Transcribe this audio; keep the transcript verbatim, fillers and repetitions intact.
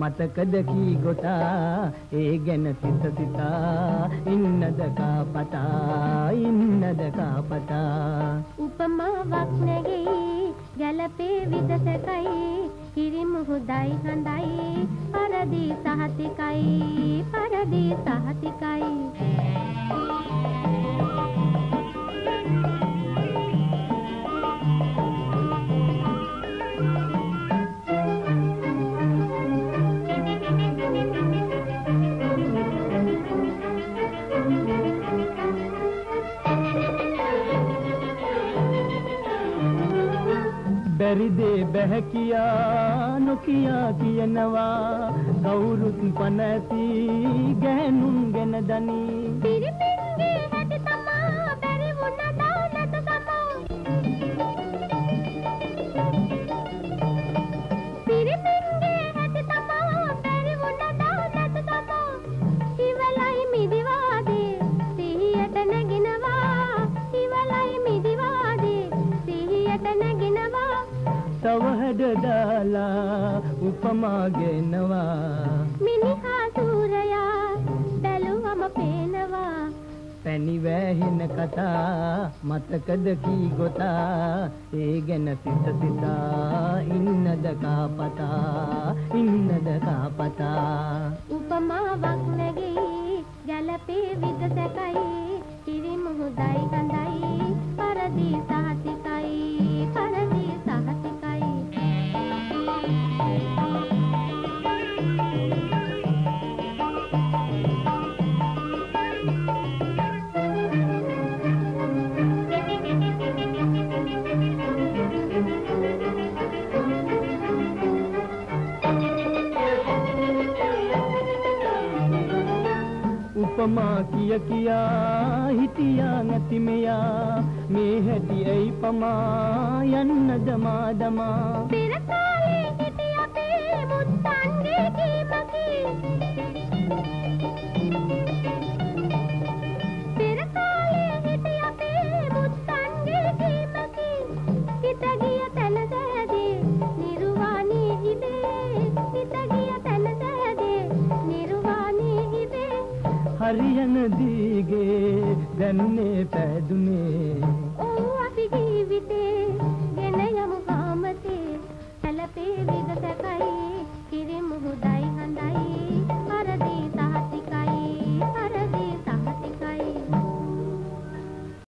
मतकदकी गोटा एगन सित सिता इन्नद का पता इन्नद का पता उपमा वक्नगे गलपे विदसकई हिरिमुहुदाई हंदाई परदी सहतिकाई परदी सहतिकाई दे बहकिया नुकिया किया नवा गौरुत पनती गहनुंगन दनी फिर पिंगे हट तमा बेरी वुना दौलत समा फिर पिंगे हट तमा बेरी वुना दौलत समा इवलाई मिदिवा दे सीहट नगिनवा इवलाई मिदिवा दे सीहट नगिनवा सवहड डाला उपमा गेनवा मिनिहा सूरया दलुवम पेनवा पैनी वहिन कथा मतकद की गोता एगन सित सिता इन्नद का पता इन्नद का पता उपमा वक्नगी गलपे विदसकई हिरि मुहुदाई हंदाई परदी सहतिकाई परदी सहतिकाई उपमा किया किया हितिया नतिमया में हटी आई पमा यन्न दमा दमा तेरा काले हितिया पे मुत्तांगे की मकी तेरा काले हितिया पे मुत्तांगे की मकी कितगिया तल सहदे निरुवानी इबे कितगिया तल सहदे निरुवानी इबे हरियन दीगे गन्ने पैदुने ओ आपी जीविते गनय मुकामते तलपे विगसकाई किरे मुहुदाई हंदाई।